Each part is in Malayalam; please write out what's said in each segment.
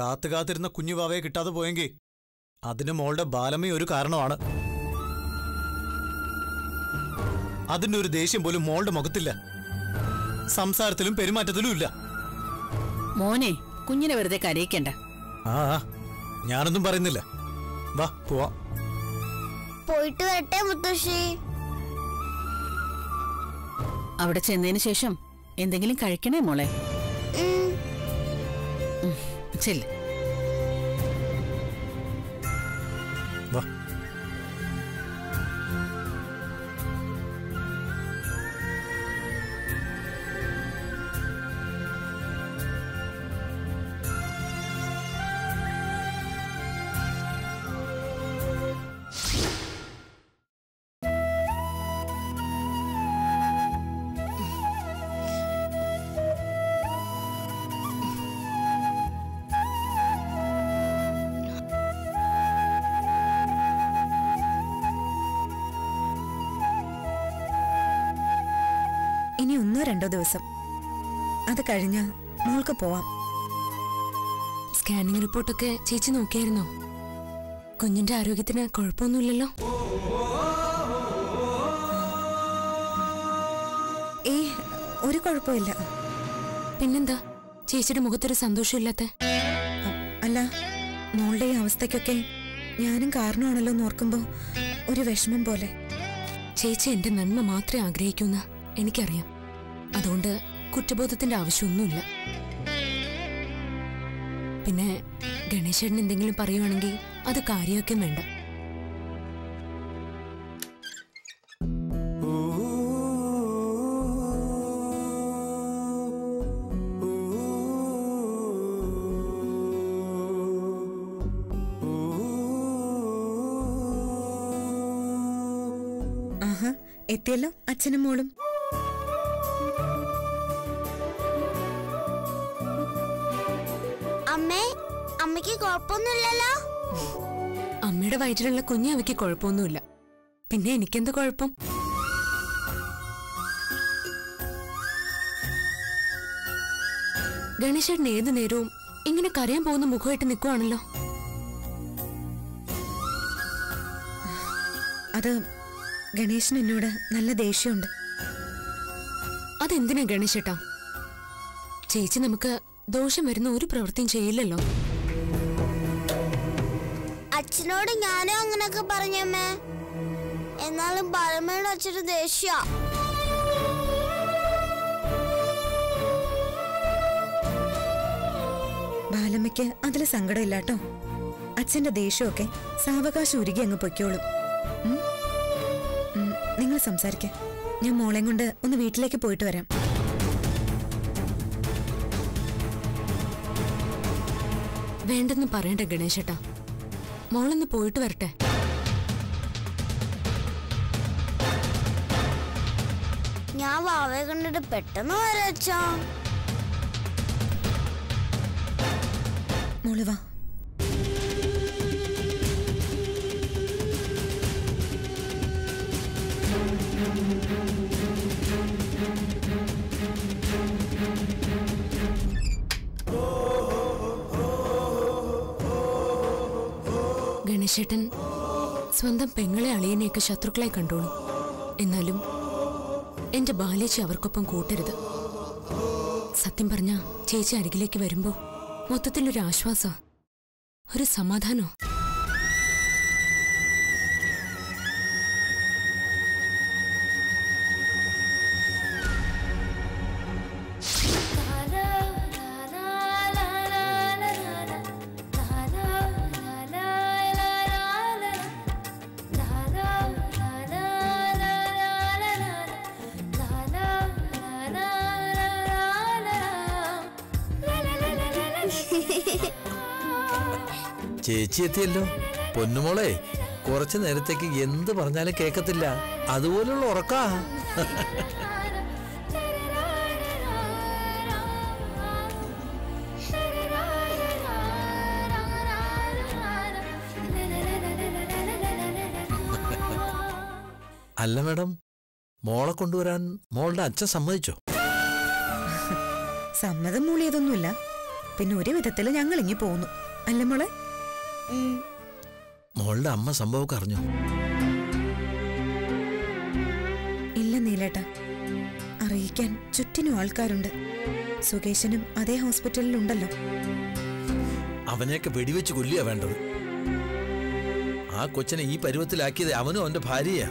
കാത്തുകാത്തിരുന്ന കുഞ്ഞുവാവയെ കിട്ടാതെ പോയെങ്കിൽ അതിന് മോളുടെ ബാലമ്മ ഒരു കാരണമാണ്. അതിന്റെ ഒരു ദേഷ്യം പോലും മോളുടെ മുഖത്തില്ല, സംസാരത്തിലും പെരുമാറ്റത്തിലും ഇല്ല. മോനെ, കുഞ്ഞിനെ വെറുതെ കരയിക്കണ്ട. ആ, ഞാനൊന്നും പറയുന്നില്ല, വാ പോവാം. പോയിട്ട് വരട്ടെ മുത്തശ്ശി. അവിടെ ചെന്നതിന് ശേഷം എന്തെങ്കിലും കഴിക്കണേ മോളെ. ചെല്ല്. രണ്ടോ ദിവസം അത് കഴിഞ്ഞ് മോൾക്ക് പോവാം. സ്കാനിങ് റിപ്പോർട്ടൊക്കെ ചേച്ചി നോക്കിയായിരുന്നോ? കുഞ്ഞിന്റെ ആരോഗ്യത്തിന് കുഴപ്പമൊന്നുമില്ലല്ലോ? ഏയ്, ഒരു കുഴപ്പമില്ല. പിന്നെന്താ ചേച്ചിയുടെ മുഖത്തൊരു സന്തോഷമില്ലാത്ത? അല്ല, മോളുടെ ഈ അവസ്ഥയ്ക്കൊക്കെ ഞാനും കാരണമാണല്ലോ നോർക്കുമ്പോ ഒരു വിഷമം പോലെ. ചേച്ചി എന്റെ നന്മ മാത്രമേ ആഗ്രഹിക്കുന്ന എനിക്കറിയാം, അതുകൊണ്ട് കുറ്റബോധത്തിന്റെ ആവശ്യമൊന്നുമില്ല. പിന്നെ ഗണേശേട്ടൻ എന്തെങ്കിലും പറയുവാണെങ്കിൽ അത് കാര്യമൊക്കെ വേണ്ട. ആഹാ, എത്തിയല്ലോ അച്ഛനും മോളും. അമ്മയുടെ വയറ്റിലുള്ള കുഞ്ഞ് അവയ്ക്ക് കുഴപ്പമൊന്നുമില്ല, പിന്നെ എനിക്കെന്ത് കുഴപ്പം? ഗണേശേട്ടൻ ഏത് നേരവും ഇങ്ങനെ കരയാൻ പോകുന്ന മുഖമായിട്ട് നിൽക്കുവാണല്ലോ. അത് ഗണേശന് എന്നോട് നല്ല ദേഷ്യമുണ്ട്. അതെന്തിനാ ഗണേശേട്ടാ? ചേച്ചി നമുക്ക് ദോഷം വരുന്ന ഒരു പ്രവൃത്തിയും ചെയ്യില്ലല്ലോ. അച്ഛനോട് ഞാനും അങ്ങനൊക്കെ പറഞ്ഞമ്മേ, എന്നാലും ബാലമ്മയുടെ അച്ഛന് ദേഷ്യ. ബാലമ്മയ്ക്ക് അതിൽ സങ്കടമില്ലാട്ടോ. അച്ഛന്റെ ദേഷ്യമൊക്കെ സാവകാശം ഉരുകി അങ്ങ് പൊയ്ക്കോളും. നിങ്ങൾ സംസാരിക്ക, ഞാൻ മോളെ കൊണ്ട് ഒന്ന് വീട്ടിലേക്ക് പോയിട്ട് വരാം. വേണ്ടെന്ന് പറയണ്ട ഗണേശേട്ടാ, മോളൊന്ന് പോയിട്ട് വരട്ടെ. ഞാൻ വാവയെ കണ്ടിട്ട് പെട്ടെന്ന് വരച്ചാ. മോള് വാ. ഗണേശേട്ടൻ സ്വന്തം പെങ്ങളെ അളിയനെയൊക്കെ ശത്രുക്കളായി കണ്ടോളും, എന്നാലും എന്റെ ബാലേച്ചി അവർക്കൊപ്പം കൂട്ടരുത്. സത്യം പറഞ്ഞ ചേച്ചി അരികിലേക്ക് വരുമ്പോ മൊത്തത്തിലൊരു ആശ്വാസോ ഒരു സമാധാനോ. ചേച്ചി എത്തിയല്ലോ പൊന്നുമോളെ. കുറച്ചു നേരത്തേക്ക് എന്ത് പറഞ്ഞാലും കേൾക്കത്തില്ല, അതുപോലുള്ള ഉറക്കാ. അല്ല മാഡം, മോളെ കൊണ്ടുവരാൻ മോളുടെ അച്ഛൻ സമ്മതിച്ചോ? സമ്മതം മൂളിയതൊന്നുമില്ല, പിന്നെ ഒരു വിധത്തിൽ ഞങ്ങൾ ഇങ്ങി പോകുന്നു. അല്ലേ മോളെ? മോളുടെ അമ്മ സംഭവം അറിഞ്ഞോ? ഇല്ല നീലേട്ടാ, അറിയിക്കാൻ ചുറ്റിനും ആൾക്കാരുണ്ട്. സുകേശനും അതേ ഹോസ്പിറ്റലിൽ ഉണ്ടല്ലോ. അവനെയൊക്കെ വെടിവെച്ച് കൊല്ലുക വേണ്ടത്. ആ കൊച്ചിനെ ഈ പരുവത്തിലാക്കിയത് അവനും അവന്റെ ഭാര്യയാ.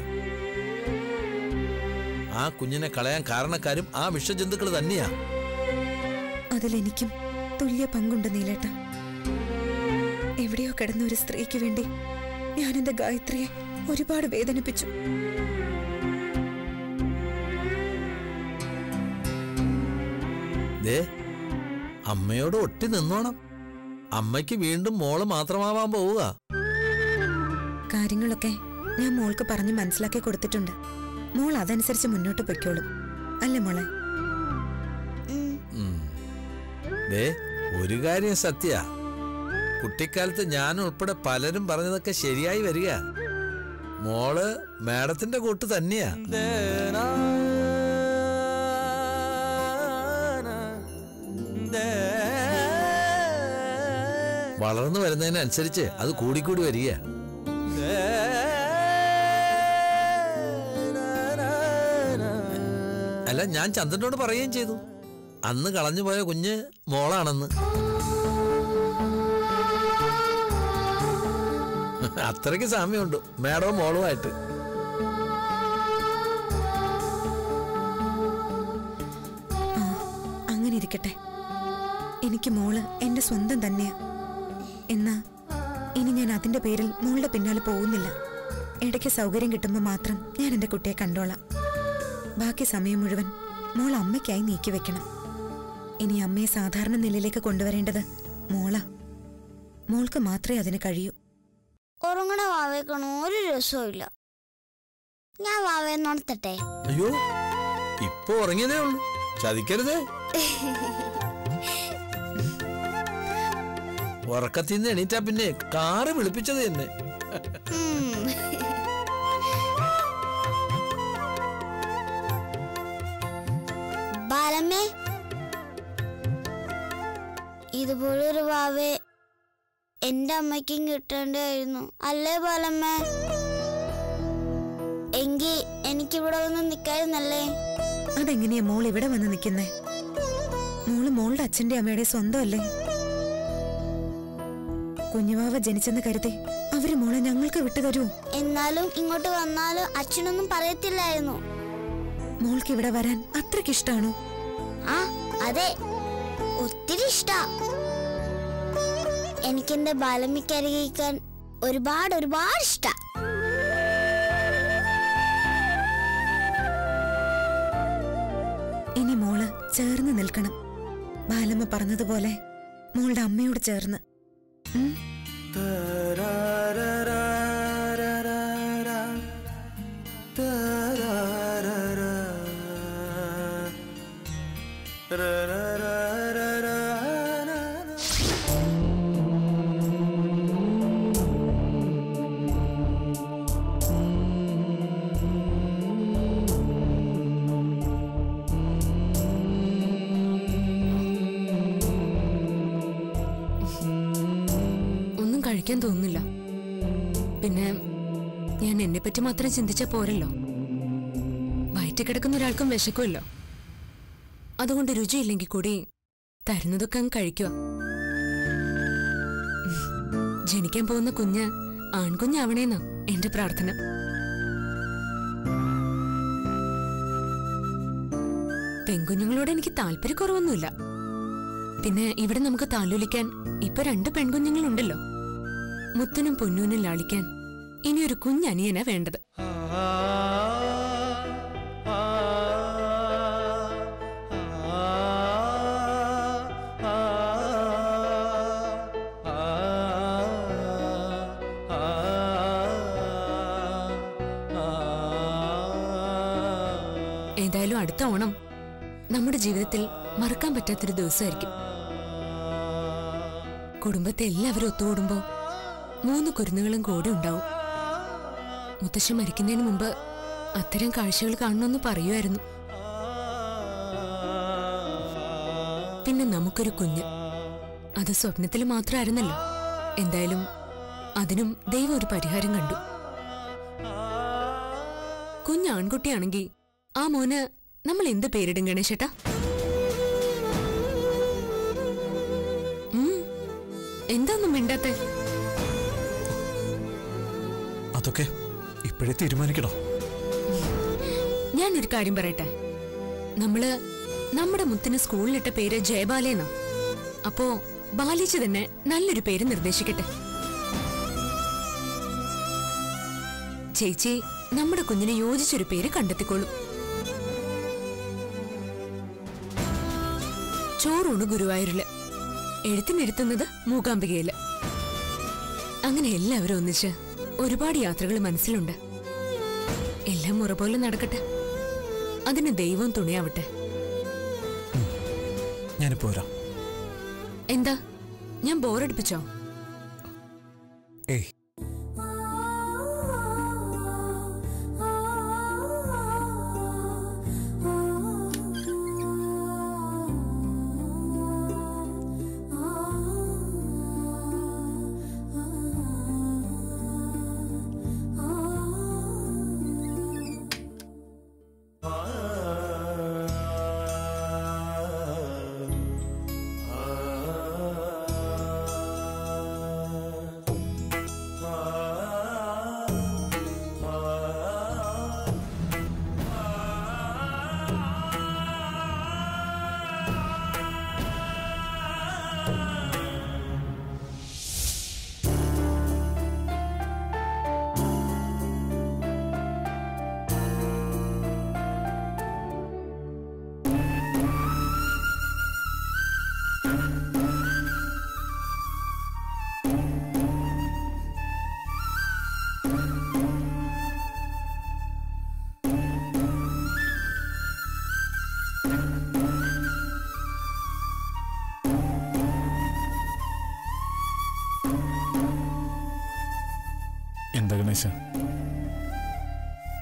ആ കുഞ്ഞിനെ കളയാൻ കാരണക്കാരും ആ വിഷജന്തുക്കൾ തന്നെയാ. അതിലെനിക്കും തുല്യ പങ്കുണ്ട് നീലേട്ട. എവിടെയോ കിടന്ന ഒരു സ്ത്രീക്ക് വേണ്ടി ഞാൻ എന്റെ ഗായത്രിയെ ഒരുപാട് വേദനിപ്പിച്ചു. അമ്മയോട് ഒട്ടി നിന്നോണം. അമ്മയ്ക്ക് വീണ്ടും മോള് മാത്രമാവാൻ പോവുക. കാര്യങ്ങളൊക്കെ ഞാൻ മോൾക്ക് പറഞ്ഞ് മനസ്സിലാക്കി കൊടുത്തിട്ടുണ്ട്. മോൾ അതനുസരിച്ച് മുന്നോട്ട് പൊയ്ക്കോളും. അല്ലേ മോളെ? ഒരു കാര്യം സത്യ, കുട്ടിക്കാലത്ത് ഞാൻ ഉൾപ്പെടെ പലരും പറഞ്ഞതൊക്കെ ശരിയായി വരിക. മോള് മാഡത്തിന്റെ കൂട്ട് തന്നെയാ. വളർന്നു വരുന്നതിനനുസരിച്ച് അത് കൂടിക്കൂടി വരിക. അല്ല, ഞാൻ ചന്ദ്രനോട് പറയുകയും ചെയ്തു അന്ന് കളഞ്ഞുപോയ കുഞ്ഞ് മോളാണെന്ന്. അത്രയ്ക്ക് സാമ്യമുണ്ട് മാഡവും മോളുമായിട്ട്. അങ്ങനെ ഇരിക്കട്ടെ. എനിക്ക് മോള് എന്റെ സ്വന്തം തന്നെയാ. എന്നാ ഇനി ഞാൻ അതിന്റെ പേരിൽ മോളുടെ പിന്നാലെ പോകുന്നില്ല. ഇടയ്ക്ക് സൗകര്യം കിട്ടുമ്പോൾ മാത്രം ഞാൻ എന്റെ കുട്ടിയെ കണ്ടോളാം. ബാക്കി സമയം മുഴുവൻ മോൾ അമ്മയ്ക്കായി നീക്കി വെക്കണം. ഇനി അമ്മയെ സാധാരണ നിലയിലേക്ക് കൊണ്ടുവരേണ്ടത് മോളാ. മോൾക്ക് മാത്രമേ അതിന് കഴിയൂ. ഉറങ്ങണ വാവേക്കണോ ഒരു രസമില്ല. ഞാൻ വാവേന്നോടത്തട്ടെ. അയ്യോ, ഇപ്പൊ ഉറങ്ങിയതേ ഉള്ളൂ, ചതിക്കരുത്. ഉറക്കത്തിന്ന് എണീറ്റാ പിന്നെ കാറ് വിളിപ്പിച്ചത് തന്നെ. ബാലമ്മേ, ഇതുപോലൊരു വാവേ എന്റെ അമ്മയ്ക്കും കിട്ടേണ്ടായിരുന്നു അല്ലേ ബാലമ്മേ? എങ്കി എനിക്കിവിടെ വന്ന് നിക്കായിരുന്നല്ലേ? അതെങ്ങനെയാ മോൾ ഇവിടെ വന്ന് നിക്കുന്നേ? മോള് മോളുടെ അച്ഛന്റെ അമ്മയുടെ സ്വന്തമല്ലേ? കുഞ്ഞുവാവ ജനിച്ചെന്ന് കരുതി അവര് മോളെ ഞങ്ങൾക്ക് വിട്ടുതരൂ. എന്നാലും ഇങ്ങോട്ട് വന്നാലും അച്ഛനൊന്നും പറയത്തില്ലായിരുന്നു. മോൾക്ക് ഇവിടെ വരാൻ അത്രക്ക് ഇഷ്ടാണോ? ആ അതെ, ഒത്തിരി ഇഷ്ട. എനിക്കെന്റെ ബാലമ്മിക്കരകിക്കാൻ ഒരുപാട് ഒരുപാട് ഇഷ്ട. ഇനി മോള് ചേർന്ന് നിൽക്കണം. ബാലമ്മ പറഞ്ഞതുപോലെ മോളുടെ അമ്മയോട് ചേർന്ന്. തോന്നുന്നില്ല. പിന്നെ ഞാൻ എന്നെ പറ്റി മാത്രം ചിന്തിച്ച പോരല്ലോ. വയറ്റി കിടക്കുന്ന ഒരാൾക്കും വിശക്കുമല്ലോ. അതുകൊണ്ട് രുചിയില്ലെങ്കിൽ കൂടി തരുന്നതൊക്കെ അങ്ങ് കഴിക്കുക. ജനിക്കാൻ പോകുന്ന കുഞ്ഞ് ആൺകുഞ്ഞാവണേന്നാ എന്റെ പ്രാർത്ഥന. പെൺകുഞ്ഞുങ്ങളോട് എനിക്ക് താല്പര്യക്കുറവൊന്നുമില്ല. പിന്നെ ഇവിടെ നമുക്ക് താലോലിക്കാൻ ഇപ്പൊ 2 പെൺകുഞ്ഞുങ്ങളുണ്ടല്ലോ. മുത്തനും പൊന്നൂനും ലാളിക്കാൻ ഇനിയൊരു കുഞ്ഞനിയനാ വേണ്ടത്. ഏതായാലും അടുത്ത ഓണം നമ്മുടെ ജീവിതത്തിൽ മറക്കാൻ പറ്റാത്തൊരു ദിവസമായിരിക്കും. കുടുംബത്തെ എല്ലാവരും ഒത്തുകൂടുമ്പോ 3 കുരുന്നുകളും കൂടെ ഉണ്ടാവും. മുത്തശ്ശി മരിക്കുന്നതിന് മുമ്പ് അത്തരം കാഴ്ചകൾ കാണണമെന്ന് പറയുമായിരുന്നു. പിന്നെ നമുക്കൊരു കുഞ്ഞ്, അത് സ്വപ്നത്തിൽ മാത്രമായിരുന്നല്ലോ. എന്തായാലും അതിനും ദൈവം ഒരു പരിഹാരം കണ്ടു. കുഞ്ഞാൺകുട്ടിയാണെങ്കിൽ ആ മോന് നമ്മൾ എന്ത് പേരിടും ഗണേശേട്ടാ? എന്താന്നും മിണ്ടാത്തെ? അതൊക്കെ ഇപ്പോഴേ തീരുമാനിക്കണോ? ഞാനൊരു കാര്യം പറയട്ടെ, നമ്മള് നമ്മുടെ മുത്തിന് സ്കൂളിലിട്ട പേര് ജയബാലേന്നാ. അപ്പോ ബാലേജ് തന്നെ നല്ലൊരു പേര് നിർദ്ദേശിക്കട്ടെ. ചേച്ചി നമ്മുടെ കുഞ്ഞിന് യോജിച്ചൊരു പേര് കണ്ടെത്തിക്കോളും. ചോറൂണ് ഗുരുവായൂരില്, എഴുത്തിനിരുത്തുന്നത് മൂകാംബികയില്. അങ്ങനെ എല്ലാവരും ഒന്നിച്ച് ഒരുപാട് യാത്രകൾ മനസ്സിലുണ്ട്. എല്ലാം മുറ പോലെ നടക്കട്ടെ, അതിന് ദൈവം തുണയാവട്ടെ. ഞാനിപ്പോ വരാം. എന്താ ഞാൻ ബോറടിപ്പിച്ചോ? ഏയ്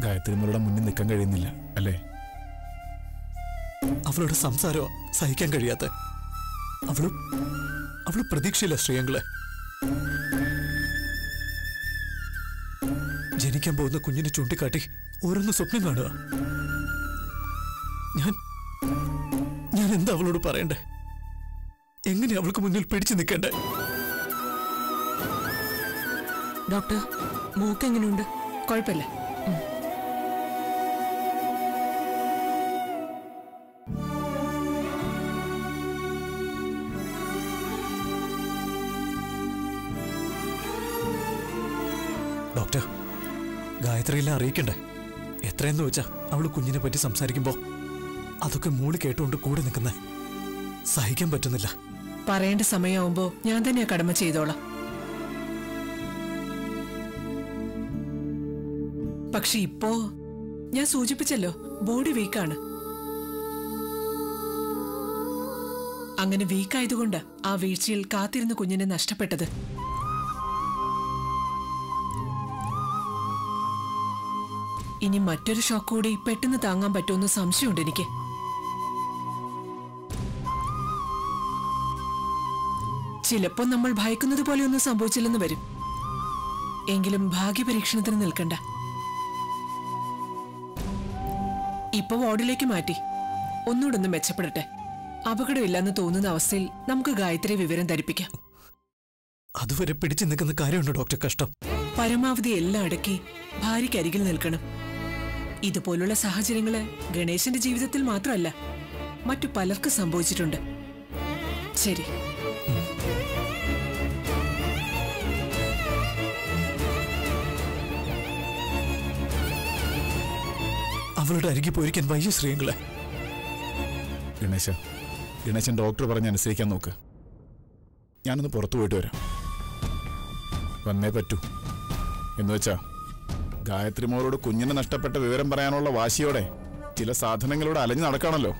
ഗായത്രിമലയുടെ മുന്നിൽ നിൽക്കാൻ കഴിയുന്നില്ല അല്ലേ? അവളുടെ സംസാരം സഹിക്കാൻ കഴിയാത്ത, അവള് പ്രതീക്ഷയില്ല. ശ്രീയങ്ങളെ ജനിക്കാൻ പോകുന്ന കുഞ്ഞിനെ ചൂണ്ടിക്കാട്ടി ഓരോന്ന് സ്വപ്നം കാണുക. ഞാൻ എന്താ അവളോട് പറയണ്ടേ? എങ്ങനെ അവൾക്ക് മുന്നിൽ പിടിച്ചു നിൽക്കണ്ടേ? ഡോക്ടർ, മൂക്ക് എങ്ങനെയുണ്ട്? കുഴപ്പമില്ല. ഡോക്ടർ, ഗായത്രിയെല്ലാം അറിയിക്കണ്ടേ? എത്രയെന്ന് വെച്ചാ അവള് കുഞ്ഞിനെ പറ്റി സംസാരിക്കുമ്പോ അതൊക്കെ മൂളി കേട്ടുകൊണ്ട് കൂടെ നിൽക്കുന്നേ സഹിക്കാൻ പറ്റുന്നില്ല. പറയേണ്ട സമയമാവുമ്പോ ഞാൻ തന്നെ കടമ ചെയ്തോളാം. പക്ഷെ ഇപ്പോ ഞാൻ സൂചിപ്പിച്ചല്ലോ, ബോഡി വീക്കാണ്. അങ്ങനെ വീക്കായതുകൊണ്ട് ആ വീഴ്ചയിൽ കാത്തിരുന്ന കുഞ്ഞിനെ നഷ്ടപ്പെട്ടത്. ഇനി മറ്റൊരു ഷോക്ക് കൂടി പെട്ടെന്ന് താങ്ങാൻ പറ്റുമെന്ന് സംശയമുണ്ട് എനിക്ക്. ചിലപ്പോ നമ്മൾ ഭയക്കുന്നത് പോലെയൊന്നും സംഭവിച്ചില്ലെന്ന് വരും. എങ്കിലും ഭാഗ്യപരീക്ഷണത്തിന് നിൽക്കണ്ട. ഇപ്പൊ വാർഡിലേക്ക് മാറ്റി ഒന്നുകൂടെ ഒന്ന് മെച്ചപ്പെടട്ടെ. അപകടമില്ലെന്ന് തോന്നുന്ന അവസ്ഥയിൽ നമുക്ക് ഗായത്രിയെ വിവരം ധരിപ്പിക്കാം. അതുവരെ പിടിച്ചു നിൽക്കുന്ന കാര്യമുണ്ടോ ഡോക്ടർ? കഷ്ടം. പരമാവധി എല്ലാം അടക്കി ഭാര്യയ്ക്കരികിൽ നിൽക്കണം. ഇതുപോലുള്ള സാഹചര്യങ്ങള് ഗണേശന്റെ ജീവിതത്തിൽ മാത്രമല്ല, മറ്റു പലർക്കും സംഭവിച്ചിട്ടുണ്ട്. ശരി, അവളുടെ അരികെ പോയിരിക്കാൻ വയ്യ ശ്രീയങ്ങളെ. ഗണേശൻ ഡോക്ടർ പറഞ്ഞ് അനുസരിക്കാൻ നോക്ക്. ഞാനൊന്ന് പുറത്തു പോയിട്ട് വരാം. വന്നേ പറ്റൂ. എന്നുവെച്ചാ ഗായത്രി മോളോട് കുഞ്ഞിനെ നഷ്ടപ്പെട്ട വിവരം പറയാനുള്ള വാശിയോടെ ചില സാധനങ്ങളോട് അലഞ്ഞു നടക്കണല്ലോ.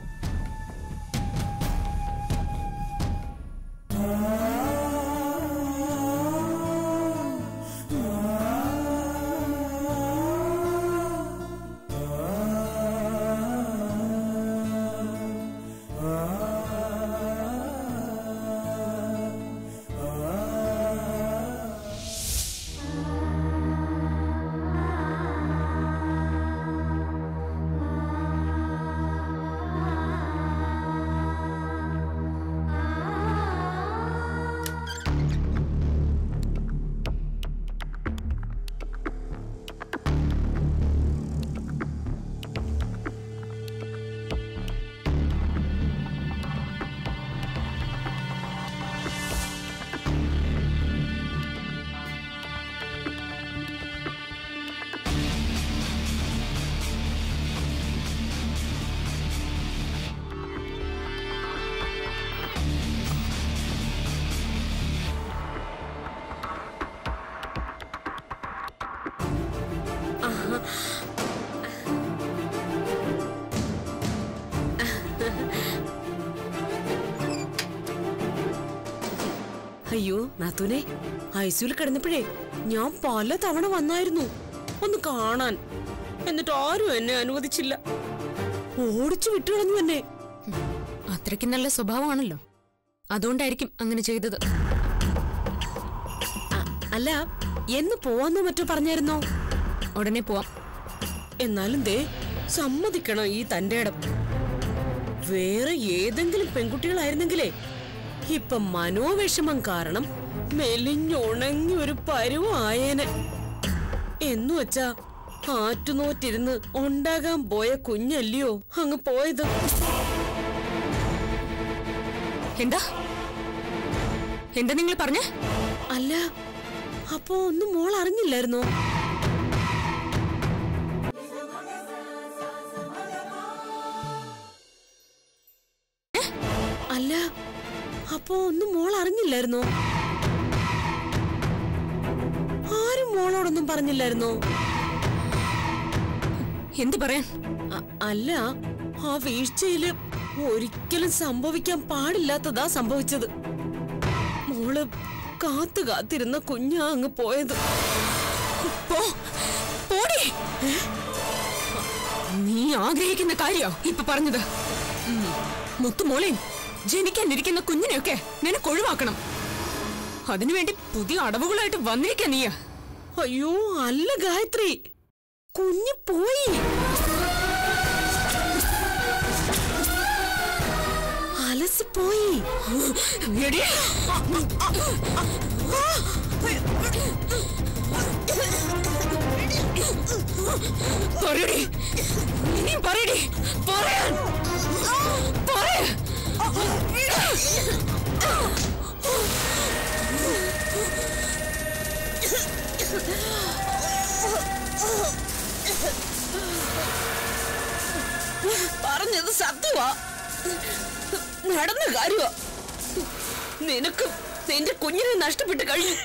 അയ്യോ നാത്തൂനെ, ഐസിയുൽ കിടന്നപ്പോഴേ ഞാൻ പല തവണ വന്നായിരുന്നു ഒന്ന് കാണാൻ. എന്നിട്ട് ആരും എന്നെ അനുവദിച്ചില്ല, ഓടിച്ചു വിട്ടുകളഞ്ഞു എന്നെ. അത്രയ്ക്ക് നല്ല സ്വഭാവമാണല്ലോ, അതുകൊണ്ടായിരിക്കും അങ്ങനെ ചെയ്തത്. അല്ല, എന്ന് പോവാന്നോ മറ്റോ പറഞ്ഞായിരുന്നോ? ഉടനെ പോവാം. എന്നാലും ദേ സമ്മതിക്കണോ ഈ തന്റെ ഇടം? വേറെ ഏതെങ്കിലും പെൺകുട്ടികളായിരുന്നെങ്കിലേ ഇപ്പൊ മനോവിഷമം കാരണം മെലിഞ്ഞുണങ്ങി ഒരു പരുവായേനെ. എന്നുവച്ചാ ആറ്റുനോറ്റിരുന്ന് ഉണ്ടാകാൻ പോയ കുഞ്ഞല്ലയോ അങ്ങ് പോയത്. എന്താ എന്താ നിങ്ങൾ പറഞ്ഞ? അല്ല, അപ്പൊ ഒന്നും മോൾ അറിഞ്ഞില്ലായിരുന്നോ? അല്ല, അപ്പൊ ഒന്നും മോൾ അറിഞ്ഞില്ലായിരുന്നോ? ആരും മോളോടൊന്നും പറഞ്ഞില്ലായിരുന്നോ? എന്ത് പറയാൻ? അല്ല, ആ വീഴ്ചയില് ഒരിക്കലും സംഭവിക്കാൻ പാടില്ലാത്തതാ സംഭവിച്ചത്. മോള് കാത്തു കാത്തിരുന്ന കുഞ്ഞാ അങ്ങ് പോയത്. നീ ആഗ്രഹിക്കുന്ന കാര്യോ ഇപ്പൊ പറഞ്ഞത്? മുത്തുമോളെ, ജനിക്കാനിരിക്കുന്ന കുഞ്ഞിനെയൊക്കെ നിനക്ക് ഒഴിവാക്കണം. അതിനുവേണ്ടി പുതിയ അടവുകളായിട്ട് വന്നിരിക്കാ നീയാ. അയ്യോ അല്ല ഗായത്രി, കുഞ്ഞ് പോയി. അലസിപ്പോയി. പറയടി, ഇനിയും പറയടി, പറയാൻ പറയ. പറഞ്ഞത് സത്യവാ, നടന്ന കാര്യവാ. നിനക്ക് നിന്റെ കുഞ്ഞിനെ നഷ്ടപ്പെട്ട് കഴിഞ്ഞു.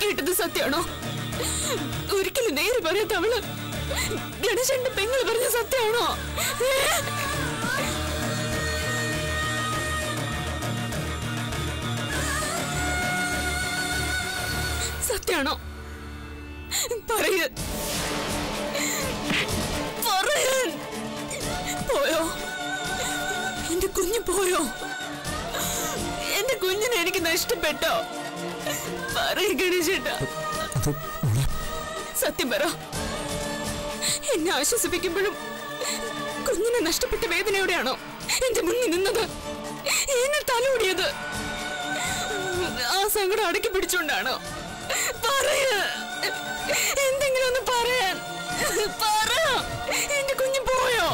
കേട്ടത് സത്യമാണോ? ഒരിക്കലും നേര് പറയാത്ത അവള് ഗണേശന്റെ പെങ്ങള് പറഞ്ഞ സത്യമാണോ? സത്യമാണോ? പറയ, പറയാൻ. പോയോ എന്റെ കുഞ്ഞ്? പോയോ എന്റെ കുഞ്ഞിനെ? എനിക്ക് നഷ്ടപ്പെട്ടോ? സത്യം പറ. എന്നെ ആശ്വസിപ്പിക്കുമ്പോഴും കുഞ്ഞിനെ നഷ്ടപ്പെട്ട വേദനയോടെയാണോ എന്റെ മുന്നിൽ നിന്നത്, എന്നെ തലോടിയത്? ആ സങ്കടം അടക്കി പിടിച്ചോണ്ടാണോ? പറയ, എന്തെങ്കിലും ഒന്ന് പറയാൻ പറ. എന്റെ കുഞ്ഞ് പോയോ?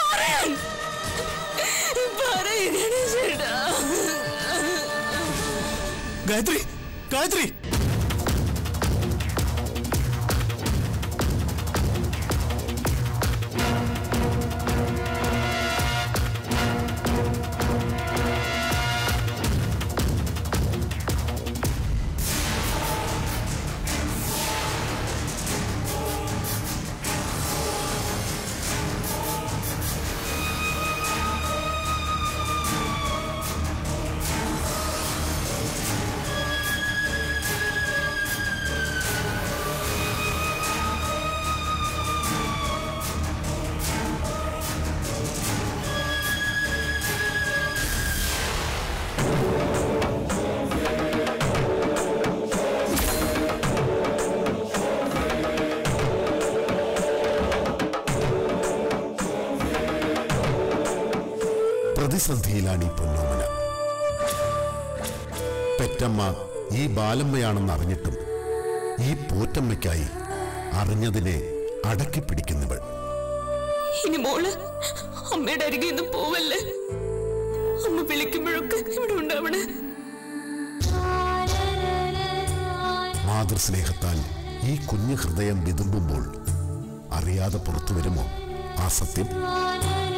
പറയാൻ പറയ ഗണേശേട്ടാ. गायत्री, गायत्री! പ്രതിസന്ധിയിലാണ് ഈ പൊന്നോമന. പെറ്റമ്മ ഈ ബാലമ്മയാണെന്ന് അറിഞ്ഞിട്ടും ഈ പോറ്റമ്മയ്ക്കായി അറിഞ്ഞതിനെ അടക്കി പിടിക്കുന്നവൾ. ഇനി മോള് അമ്മയുടെ അരികെ ഒന്നും പോവല്ലേ, അമ്മ വിളിക്കുമ്പോഴൊക്കെ ഇവിടെ ഉണ്ടാവണേ. മാതൃസ്നേഹത്താൽ ഈ കുഞ്ഞു ഹൃദയം വിതുമ്പുമ്പോൾ അറിയാതെ പുറത്തു വരുമോ ആ സത്യം?